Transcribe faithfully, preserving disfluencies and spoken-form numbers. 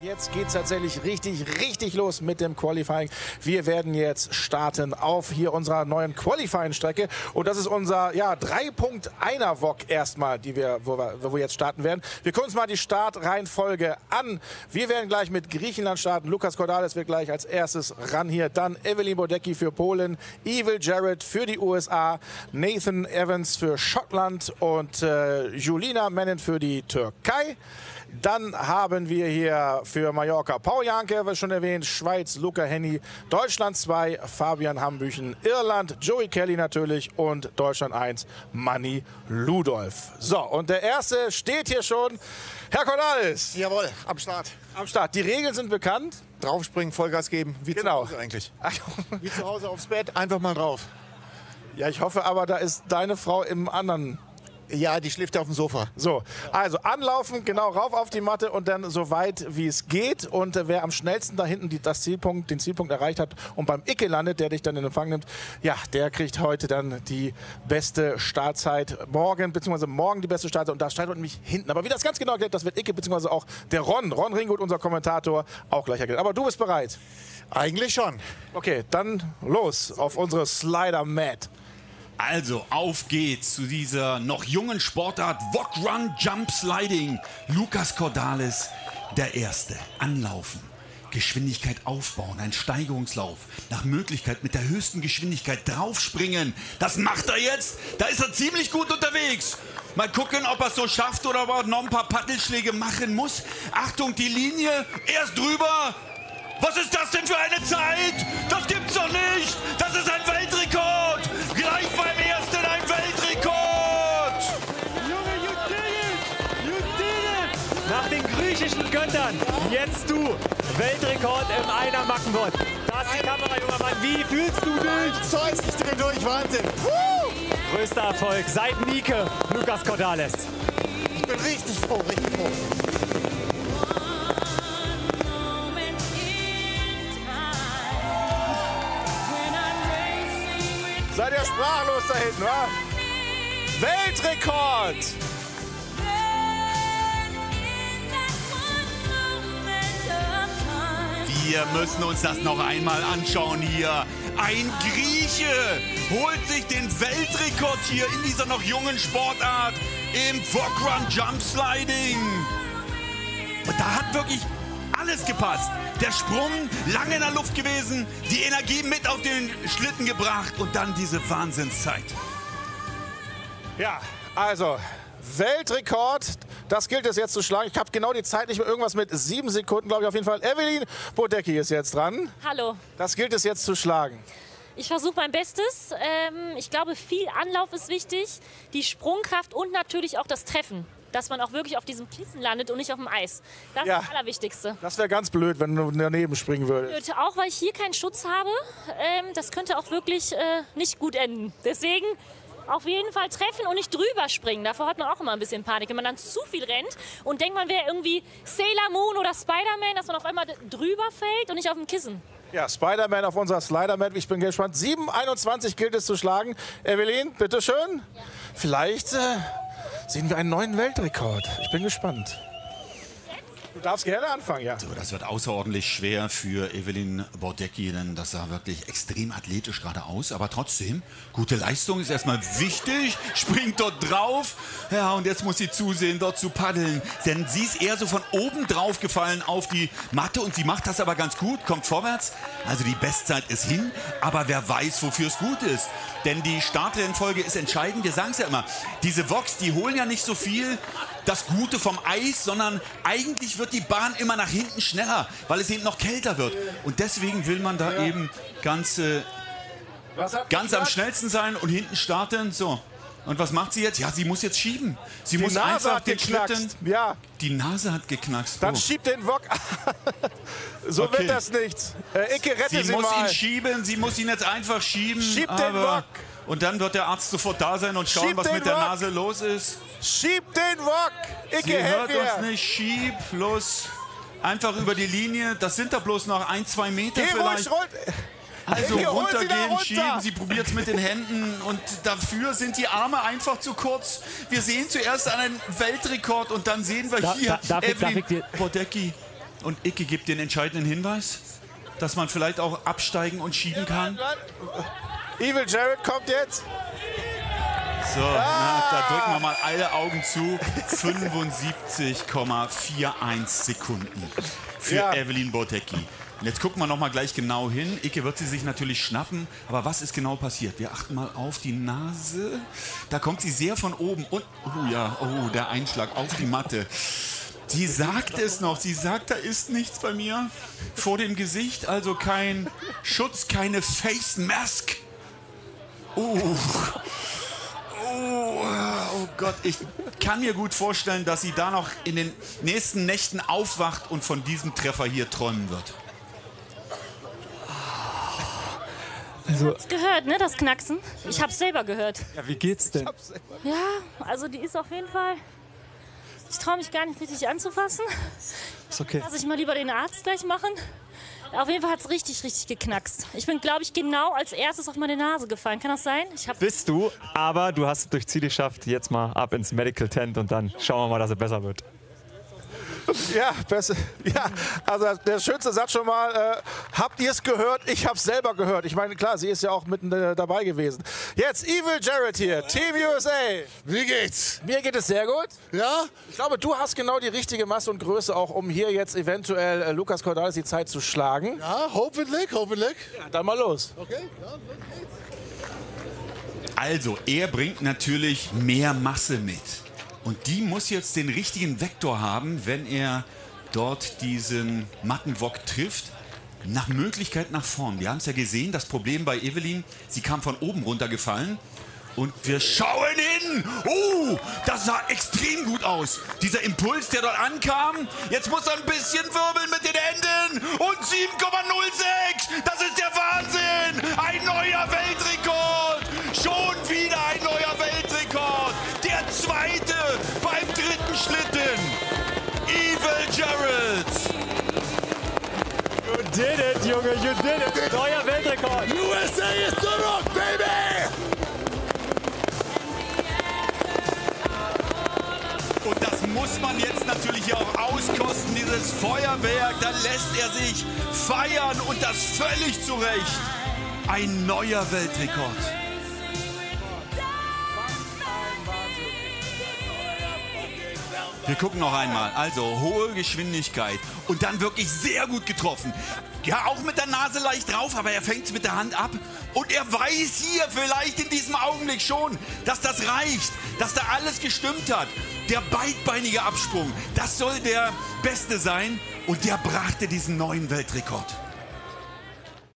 Jetzt geht es tatsächlich richtig, richtig los mit dem Qualifying. Wir werden jetzt starten auf hier unserer neuen Qualifying-Strecke. Und das ist unser ja, drei Punkt eins Wok erstmal, die wir, wo wir, wo wir jetzt starten werden. Wir gucken uns mal die Startreihenfolge an. Wir werden gleich mit Griechenland starten. Lukas Cordalis wird gleich als erstes ran hier. Dann Evelyn Burdecki für Polen, Evil Jared für die U S A, Nathan Evans für Schottland und äh, Julina Mennen für die Türkei. Dann haben wir hier für Mallorca Paul Janke, was schon erwähnt, Schweiz, Luca Hänni, Deutschland zwei, Fabian Hambüchen, Irland, Joey Kelly natürlich und Deutschland eins, Manni Ludolf. So, und der Erste steht hier schon, Herr Cordalis. Jawohl, am Start. Am Start. Die Regeln sind bekannt. Draufspringen, Vollgas geben, wie genau. Zu Hause eigentlich. Wie zu Hause aufs Bett, einfach mal drauf. Ja, ich hoffe aber, da ist deine Frau im anderen... Ja, die schläft auf dem Sofa. So, also anlaufen, genau rauf auf die Matte und dann so weit, wie es geht. Und äh, wer am schnellsten da hinten die, das Zielpunkt, den Zielpunkt erreicht hat und beim Icke landet, der dich dann in Empfang nimmt, ja, der kriegt heute dann die beste Startzeit. Morgen, beziehungsweise morgen die beste Startzeit. Und da steht nämlich hinten. Aber wie das ganz genau erklärt, das wird Icke, beziehungsweise auch der Ron, Ron Ringguth, unser Kommentator, auch gleich erklärt. Aber du bist bereit? Eigentlich schon. Okay, dann los auf unsere Slider-Mat. Also, auf geht's zu dieser noch jungen Sportart Wok Run Jump Sliding. Lukas Cordalis, der Erste. Anlaufen, Geschwindigkeit aufbauen, ein Steigerungslauf. Nach Möglichkeit mit der höchsten Geschwindigkeit draufspringen. Das macht er jetzt. Da ist er ziemlich gut unterwegs. Mal gucken, ob er es so schafft oder ob er noch ein paar Paddelschläge machen muss. Achtung, die Linie. Er ist drüber. Was ist das denn für eine Zeit? Das gibt's doch nicht. Das ist ein Weltrekord. Gleich beim ersten ein Weltrekord! Junge, you did it! You did it! Nach den griechischen Göttern, jetzt du! Weltrekord im Einer Mackenbot. Da ist die Kamera, junger Mann. Wie fühlst du dich? Zeugst dich drin durch, Wahnsinn! Woo! Größter Erfolg seit Nike, Lukas Cordalis. Ich bin richtig froh, richtig froh. Seid ihr sprachlos da hinten, wa? Weltrekord! Wir müssen uns das noch einmal anschauen hier. Ein Grieche holt sich den Weltrekord hier in dieser noch jungen Sportart im Wok Run Jump Sliding. Und da hat wirklich alles gepasst. Der Sprung, lange in der Luft gewesen, die Energie mit auf den Schlitten gebracht und dann diese Wahnsinnszeit. Ja, also Weltrekord, das gilt es jetzt zu schlagen. Ich habe genau die Zeit nicht mehr, irgendwas mit sieben Sekunden, glaube ich, auf jeden Fall. Evelyn Burdecki ist jetzt dran. Hallo. Das gilt es jetzt zu schlagen. Ich versuche mein Bestes. Ich glaube, viel Anlauf ist wichtig, die Sprungkraft und natürlich auch das Treffen. Dass man auch wirklich auf diesem Kissen landet und nicht auf dem Eis. Das ja, ist das Allerwichtigste. Das wäre ganz blöd, wenn du daneben springen würdest. Auch weil ich hier keinen Schutz habe. Ähm, das könnte auch wirklich äh, nicht gut enden. Deswegen auf jeden Fall treffen und nicht drüber springen. Davor hat man auch immer ein bisschen Panik. Wenn man dann zu viel rennt und denkt, man wäre irgendwie Sailor Moon oder Spider-Man, dass man auf einmal drüber fällt und nicht auf dem Kissen. Ja, Spider-Man auf unserer Slider-Mat. Ich bin gespannt. sieben einundzwanzig gilt es zu schlagen. Evelyn, bitteschön. Ja. Vielleicht... Äh sehen wir einen neuen Weltrekord. Ich bin gespannt. Du darfst gerne anfangen, ja. So, das wird außerordentlich schwer für Evelyn Burdecki, denn das sah wirklich extrem athletisch gerade aus. Aber trotzdem, gute Leistung ist erstmal wichtig. Springt dort drauf. Ja, und jetzt muss sie zusehen, dort zu paddeln. Denn sie ist eher so von oben drauf gefallen auf die Matte. Und sie macht das aber ganz gut, kommt vorwärts. Also die Bestzeit ist hin. Aber wer weiß, wofür es gut ist. Denn die Startreihenfolge ist entscheidend. Wir sagen es ja immer, diese Woks, die holen ja nicht so viel das Gute vom Eis, sondern eigentlich wird die Bahn immer nach hinten schneller, weil es eben noch kälter wird. Und deswegen will man da ja. eben ganz, äh, ganz am schnellsten sein und hinten starten. So. Und was macht sie jetzt? Ja, sie muss jetzt schieben. Sie die muss Nase einfach hat den Schlitten. Ja. Die Nase hat geknackst. Oh. Dann schiebt den Wok. So okay. Wird das nichts. Äh, Icke, rette sie, sie muss mal. Ihn schieben. Sie muss ihn jetzt einfach schieben. Schiebt den Wok. Und dann wird der Arzt sofort da sein und schauen, Schieb was mit der Wok. Nase los ist. Schiebt den Wok. Icke, sie hört her. Uns nicht. Schieb los. Einfach über die Linie. Das sind da bloß noch ein, zwei Meter Geh vielleicht. Ruhig, Also Icke, runtergehen, runter. Schieben, sie probiert es mit den Händen und dafür sind die Arme einfach zu kurz. Wir sehen zuerst einen Weltrekord und dann sehen wir da, hier da, darf Evelyn ich, darf ich dir, Burdecki. Und Icke gibt den entscheidenden Hinweis, dass man vielleicht auch absteigen und schieben kann. Evil Jared kommt jetzt. So, ah. na, da drücken wir mal alle Augen zu. fünfundsiebzig Komma einundvierzig Sekunden für ja. Evelyn Burdecki. Und jetzt gucken wir noch mal gleich genau hin. Icke wird sie sich natürlich schnappen. Aber was ist genau passiert? Wir achten mal auf die Nase. Da kommt sie sehr von oben. Und, oh ja, oh, der Einschlag auf die Matte. Sie sagt es noch, sie sagt, da ist nichts bei mir vor dem Gesicht, also kein Schutz, keine Face Mask. Oh, oh, oh Gott, ich kann mir gut vorstellen, dass sie da noch in den nächsten Nächten aufwacht und von diesem Treffer hier träumen wird. Also, ich hab's gehört, ne, das Knacksen. Ich hab's selber gehört. Ja, wie geht's denn? Ja, also die ist auf jeden Fall... Ich traue mich gar nicht richtig anzufassen. Ist okay. Lass ich mal lieber den Arzt gleich machen. Auf jeden Fall hat es richtig, richtig geknackst. Ich bin, glaube ich, genau als erstes auf meine Nase gefallen. Kann das sein? Ich hab Bist du, aber du hast es durch Ziel geschafft. Jetzt mal ab ins Medical Tent und dann schauen wir mal, dass es besser wird. Ja, besser. Ja, also der schönste Satz schon mal, äh, habt ihr es gehört? Ich hab's selber gehört. Ich meine, klar, sie ist ja auch mitten äh, dabei gewesen. Jetzt Evil Jared hier, Team U S A. Wie geht's? Mir geht es sehr gut. Ja? Ich glaube, du hast genau die richtige Masse und Größe auch, um hier jetzt eventuell äh, Lukas Cordalis die Zeit zu schlagen. Ja, hoffentlich, hoffentlich. Ja, dann mal los. Okay, ja, los geht's. Also, er bringt natürlich mehr Masse mit. Und die muss jetzt den richtigen Vektor haben, wenn er dort diesen Mattenwok trifft. Nach Möglichkeit nach vorn. Wir haben es ja gesehen, das Problem bei Evelyn, sie kam von oben runtergefallen. Und wir schauen hin. Oh, das sah extrem gut aus. Dieser Impuls, der dort ankam. Jetzt muss er ein bisschen wirbeln mit den Händen. Und sieben Komma null sechs. Das ist der Wahnsinn. Ein neuer Weltrekord. Schon wieder ein neuer Weltrekord. Der zweite beim dritten Schlitten. Evil Jared. You did it, Junge, you did it. Neuer Weltrekord. U S A is the rock, baby. Und das muss man jetzt natürlich hier auch auskosten, dieses Feuerwerk. Dann lässt er sich feiern und das völlig zu Recht. Ein neuer Weltrekord. Wir gucken noch einmal. Also hohe Geschwindigkeit und dann wirklich sehr gut getroffen. Ja, auch mit der Nase leicht drauf, aber er fängt es mit der Hand ab. Und er weiß hier vielleicht in diesem Augenblick schon, dass das reicht, dass da alles gestimmt hat. Der beidbeinige Absprung, das soll der beste sein. Und der brachte diesen neuen Weltrekord.